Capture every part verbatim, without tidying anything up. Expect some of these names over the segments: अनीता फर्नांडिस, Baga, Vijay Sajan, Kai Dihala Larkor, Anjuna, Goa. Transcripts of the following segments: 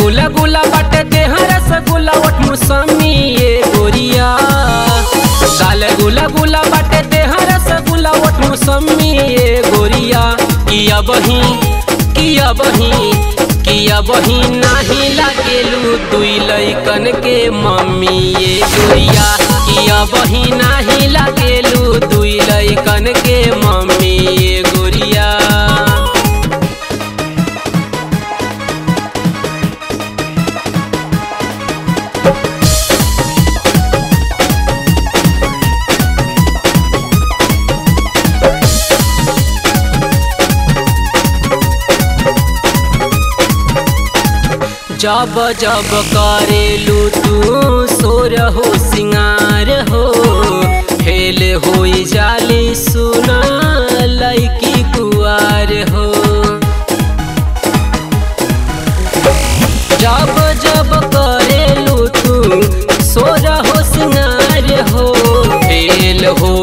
गुला गुला but Dehra सगुला what मौसमी ये गोरिया साल गुला गुला बट देहरा सगुला वट मौसमी ये गोरिया किया बही किया बही किया बही नाही लागेलू दुई लइकन के मम्मी ये गोरिया किया बही नाही लागेलू दुई लइकन के मम्मी ये गोरिया। जब जब करेलू तू सोर हो सिंगार हो हेल हो जाली सुना लइकी कुआर हो। जब जब करेलू तू सोर हो सिंगार हो हेल हो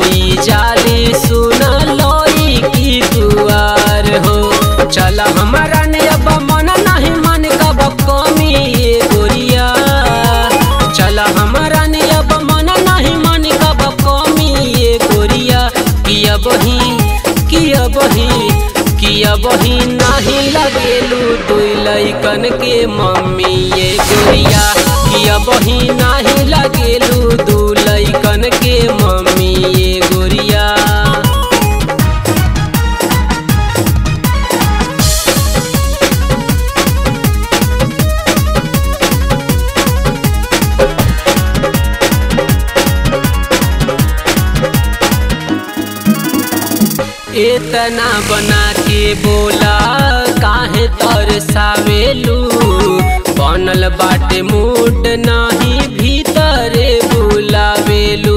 जाली सुना लइकी कुआर हो। चला हमारा ने अब मन नहीं मन का कमी ये गोरिया चला हमारा ने अब मन नहीं मन का कमी ये गोरिया किया बही किया बही किया बही नहीं लगेलू दुई लइकन के मम्मी ये गोरिया किया बही नहीं लगेलू दुई लइकन के मम्मी ये गोरिया। इतना बना के बोला काहे तरसावेलू बनल बाटे मूड नहीं भीतरे बुलावेलू।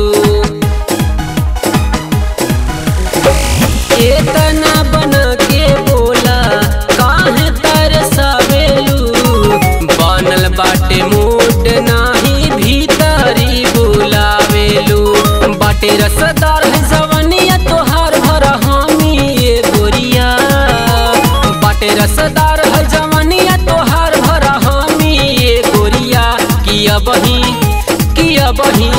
इतना बना के बोला काहे तरसावेलू बनल बाटे मूड नहीं भीतरे बुलावेलू। बाटे रसदार जवनिया तोहार भरा रसदार है जवनिया तोहार भरा हामी ये गोरिया किया बही किया बही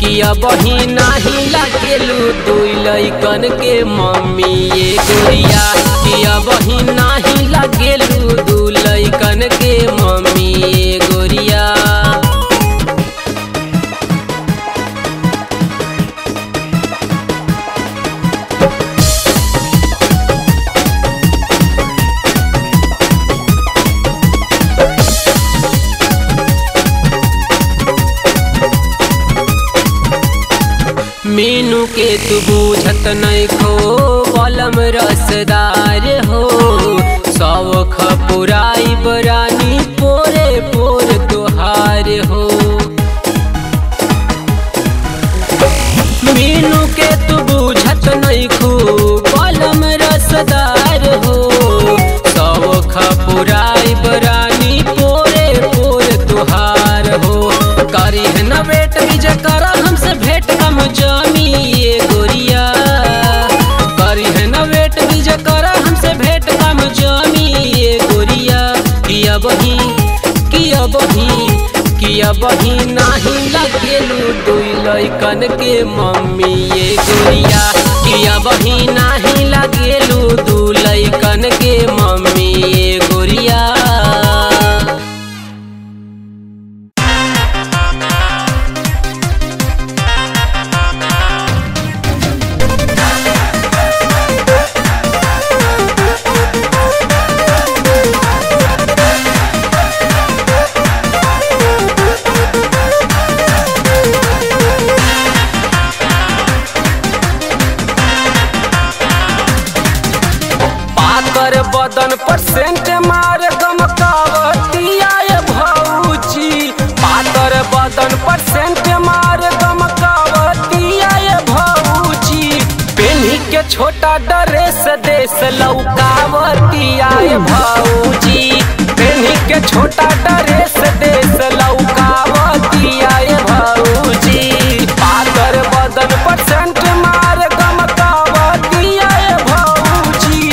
किया बही नहीं लागेलू दुई लइकन के मम्मी ये गोरिया किया बही नहीं लागेलू दुई लइकन के मम्मी ये गोरिया। मीनू के तू बूझत नहीं खो बलम रसदार हो सौ खपुराई बरानी पोरे पोर तुहार हो। मीनू के तू बूझत नहीं खो बलम रसदार हो सौ खपुराई बरानी पोरे पोर तुहार हो। करी है न बेट विजय करा हमसे भेंट कम जामी ये गोरिया करी है न बेट विजय करा हमसे भेंट कम जामी ये गोरिया किया बही किया बही किया बही नहीं लगेलू दुई लइकन के मम्मी ये गोरिया किया बही नहीं लगेलू दुई लइकन के मम्मी ये गोरिया। बदन परसेंट मार गमकावतिया भौजी पातर बदन परसेंट मार गमकावतिया भौजी पेन्ही के छोटा ड्रेस देश लौकावतिया भौजी पेन्ही के छोटा ड्रेस देश लौकावतिया भौजी पातर बदन परसेंट मार गमकावतिया भौजी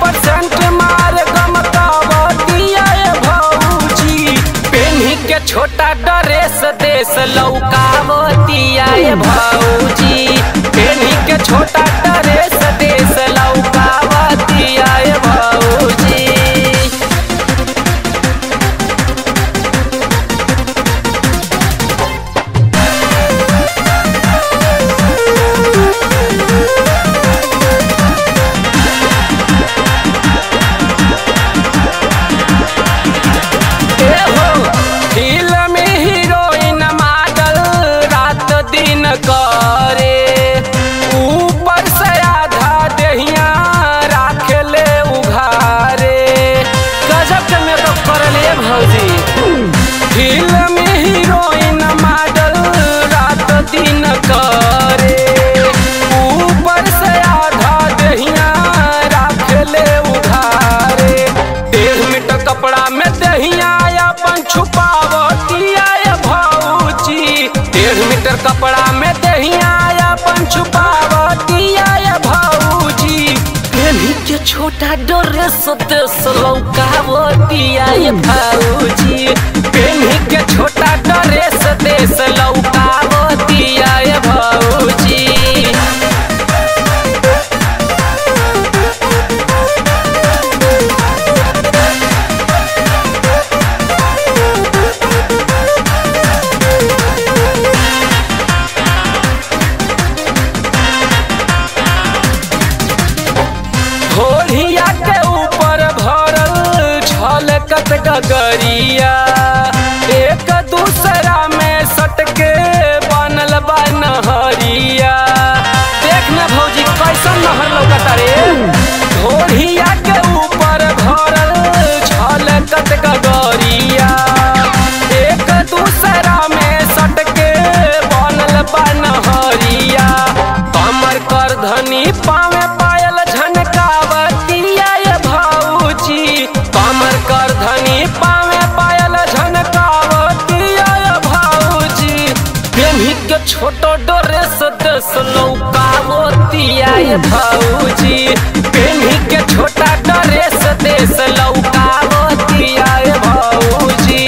परसेंट मार गमकावतिया भौजी के छोटा ड्रेस देश लौकावतिया भौजी। कपड़ा में दहिया अपन छुपावतिया भौजी के छोटा ड्रेस देश लौकावतिया भौजी के छोटा ड्रेस देश लौकावतिया भौजी। गगरिया एक दूसरा में सटके बनल बा नहरिया। देख न भौजी कैसन नहर लौकता रे ढोढ़िया के ऊपर भरल झलकत गगरिया एक दूसरा में सटके बनल बा नहरिया। कमर कर धनी पावे पायल झनकावतिया भौजी कमर कर धनी पावे पायल झनकावतिया भौजी। के छोटो ड्रेस देश लौकावतिया भौजी के छोटा ड्रेस देश लौकावतिया भौजी।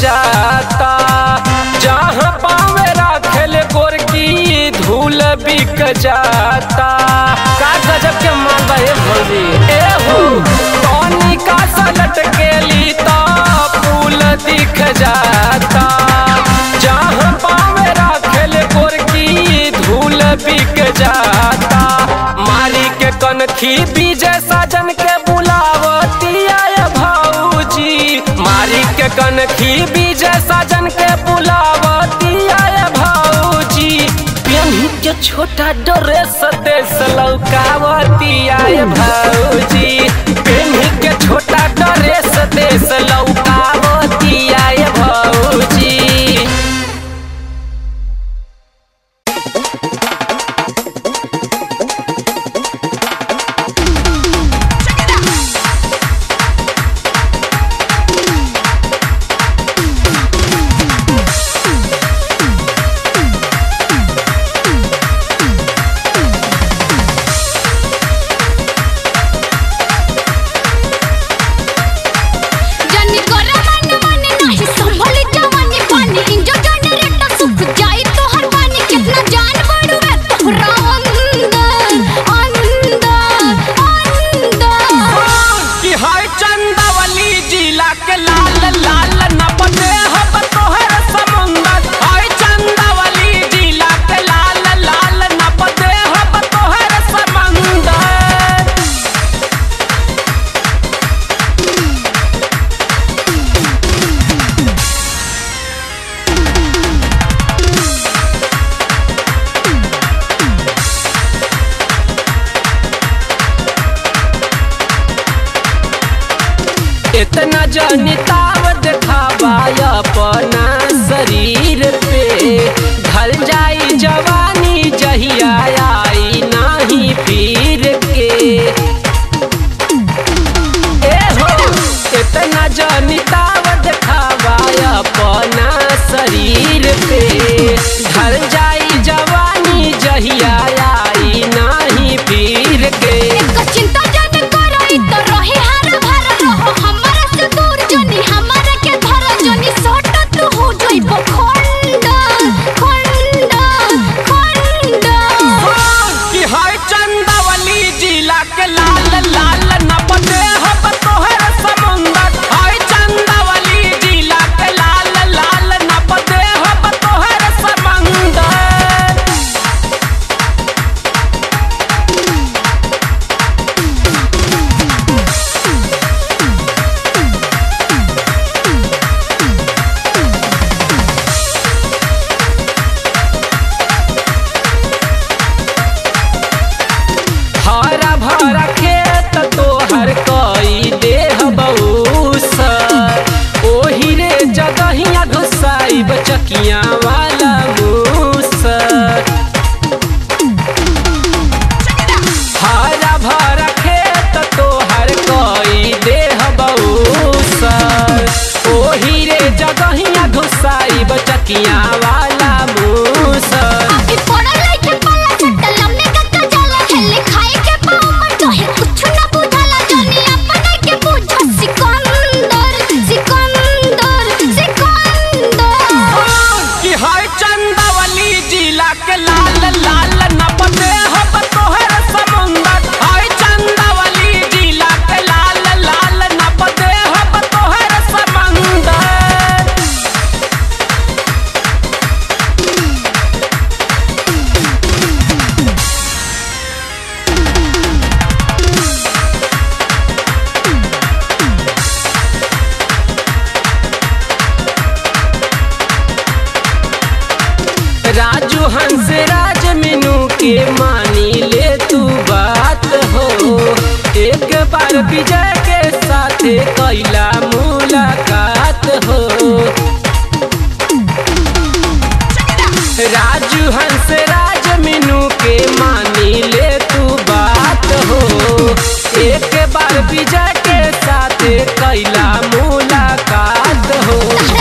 जाता जहाँ पावे राखल गोरकी धूल बिक जाता। का गजब के मान बा भौजी ए हो तोनी का सलट के ली तो फूल दिख जाता जहाँ पावे राखल गोरकी धूल बिक जाता। मारी के कनखी बीजे साजन के बुलावतिया भौजी मारी के कनखी विजय साजन के बुलावतिया भौजी। के छोटा ड्रेस देश लौकावतिया भौजी के छोटा ड्रेस देश लौकावतिया भौजी। इतना जनताव दिखावा अपना शरीर पे ढल जाई जवानी जही कहिया आई नहीं पीर के ए हो इतना जानी तावत खावा अपना शरीर पे ढल जाई जवानी जहिया आई नहीं पीर के बचकिया वाला मूसा हरा भरा खेत तोहर कोई देह बऊसा ओही रे जगहिया घुसाई बचकिया वाला मूसा राजू हंस राज मीनू के मानी ले तू बात हो एक बार विजय के साथ कैला मुलाकात हो राजू हंस राज मीनू के मानी ले तू बात हो एक बार विजय के साथ कैला मुलाकात हो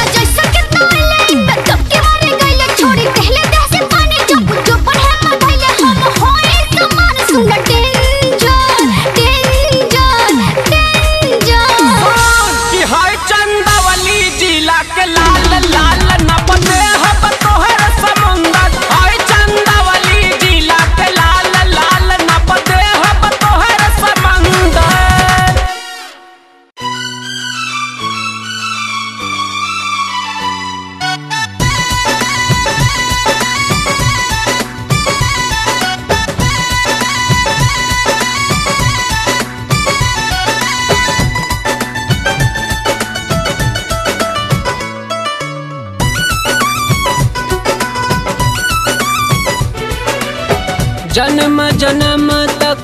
जन्म जन्म तक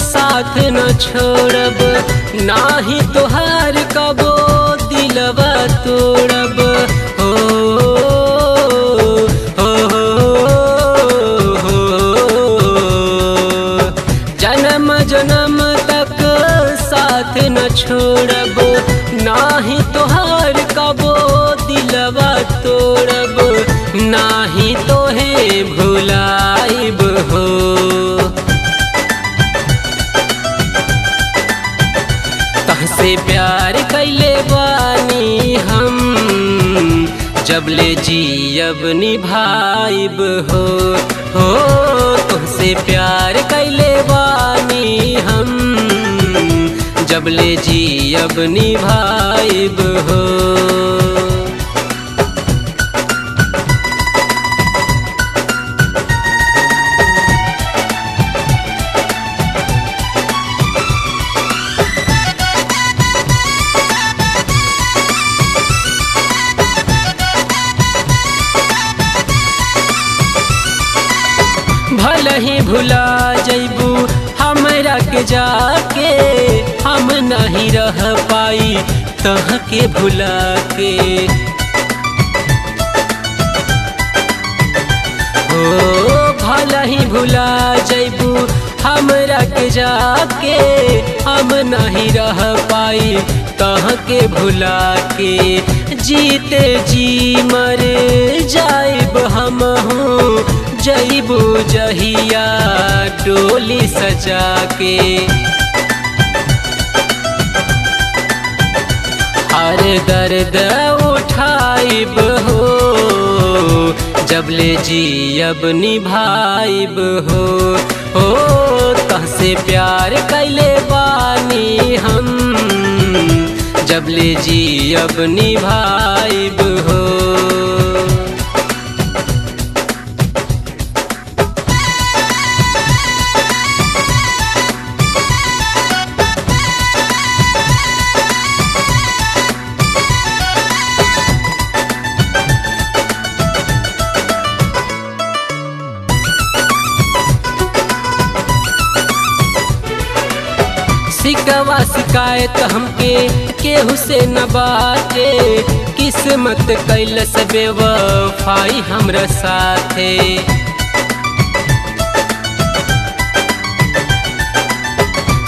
साथ न छोड़ब नाही तोहार कबो दिलवा तोड़ब हो हो हो जन्म जन्म तक साथ न छोड़ब नाही तोहार कबो दिलवा तोड़ब नाही तोहे भुलाइब हो तहसे प्यार कैले बानी हम जबले जीयब निभाइब हो हो तहसे प्यार कैले बानी हम जबले जीयब निभाइब हो नहीं भुला जैबू हमरा के जाके हम नहीं रह पाई तह के भुला के ओ भाई नहीं भुला जैबू हमरा के जाके, हम नहीं रह पाई तहके भुला के। जीते जी मर जाइब हम हूँ जैबू जहिया डोली सजा के। हर दर्द उठाइब हो जबले जीब निभाइब हो, हो तहसे प्यार कैले बानी हम जबले जीब निभाइब हो। सिकवा शिकायत हमके केहू से न बाटे, किस्मत कैलस बेवफाई हमरा साथे।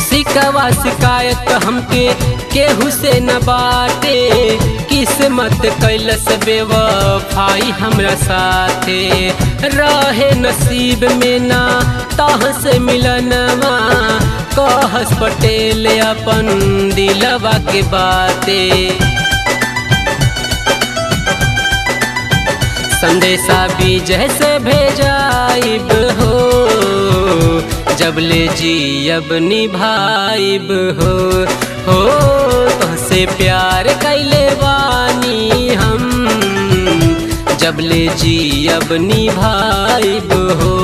सिकवा शिकायत हमके केहू से न बाटे, किस्मत कैलस बेवफाई हमरा साथे। रहे नसीब में ना ताहस मिलनवा, कहस पटेल अपन दिलवा के बाते। संदेशा विजय से भेजाइब हो जबले जीब निभाइब हो, हो तोहसे प्यार कैले बानी हम जबले जीब निभाइब हो।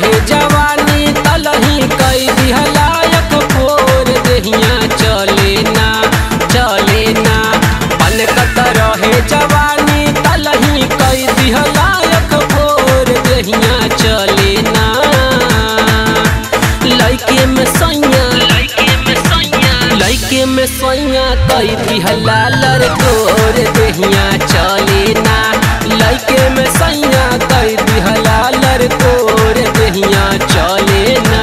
रहे जवानी तलही कई दिहला लरकोर देहिया चले ना चले ना। पलकत रहे जवानी तलही कई दिहला लरकोर देहिया चले ना। लइके में सैया लइके में सैया लइके में सैया कई दिहला लरकोर देहिया चले ना। लइके में सैया कई दिहला लरकोर चले ना।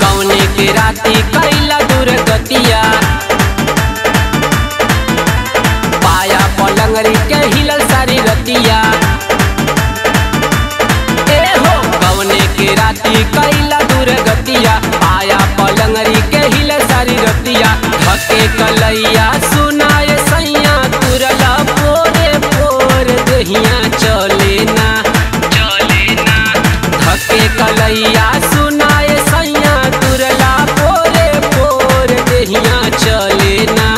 कौने के राती कैला दुर्गतिया, पाया पलंगरी के हिलल सारी रतिया। कैला दुर्गतिया, आया पलंगरी के हिले सारी रतिया। धके कलैया सुनाए सैया तुरला पोरे पोर देहिया चले ना चले ना। धके कलैया सुनाए सैया तुरला पोरे पोर देहिया चले ना।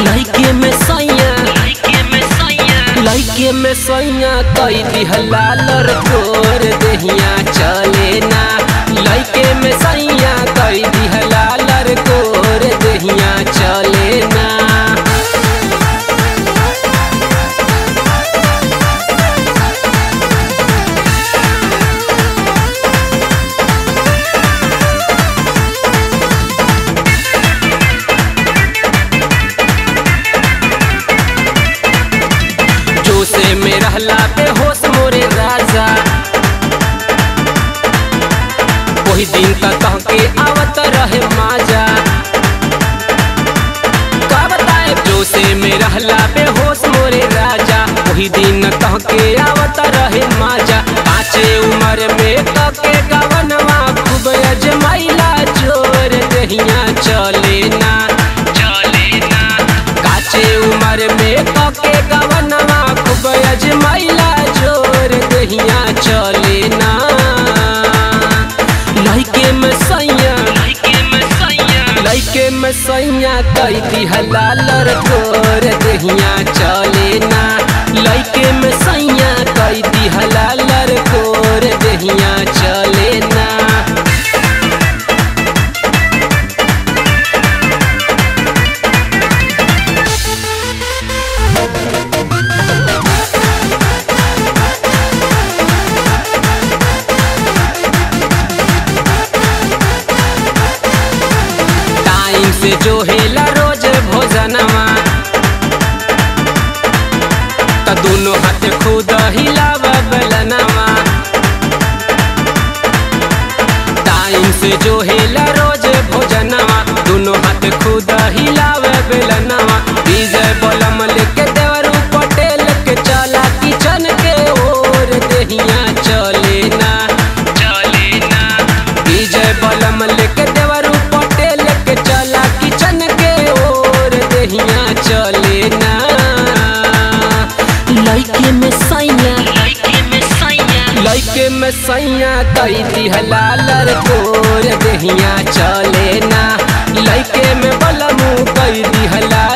लइके में सैया लइके में सैया लइके में सैया कई दिहला लरकोर देहिया चले ना। लइके में सैया कई दिहला लरकोर देहिया चले ना। जोशे में रहला बेहोश मोरे राजा, कोई दिन तक कहके आवत रहे माजा। का बताए जोशे में रहला बेहोश मोरे राजा, कोई दिन कहके आवत रहे माजा। पाँचे उम्र में कके गवनवा खूब अजमैला चोर देहिया चले घर में पके गवनवा खूब अजमैला जोर दहिया चले ना लइके मसैया लइके मसैया कई दिहला लरकोर दहिया चले ना लइके मसैया कई दिहला लरकोर दहिया चले ना। जो हेला रोज भोजनवा त दोनों हाथ खुद हिलावा बलनवा टाइम से जो हेला रोज भोजनवा दोनों हाथ खुद हिलावा बलनवा विजय बलम लेके देवरू पटेल के चला किचन के ओर दहिया चले ना चले ना विजय बलम लेके देवरू पटेल के चला चले ना लइके में सैया लइके में सैया कई दिहला लरकोर दहिया चले ना लइके में बलमू कई दिहला।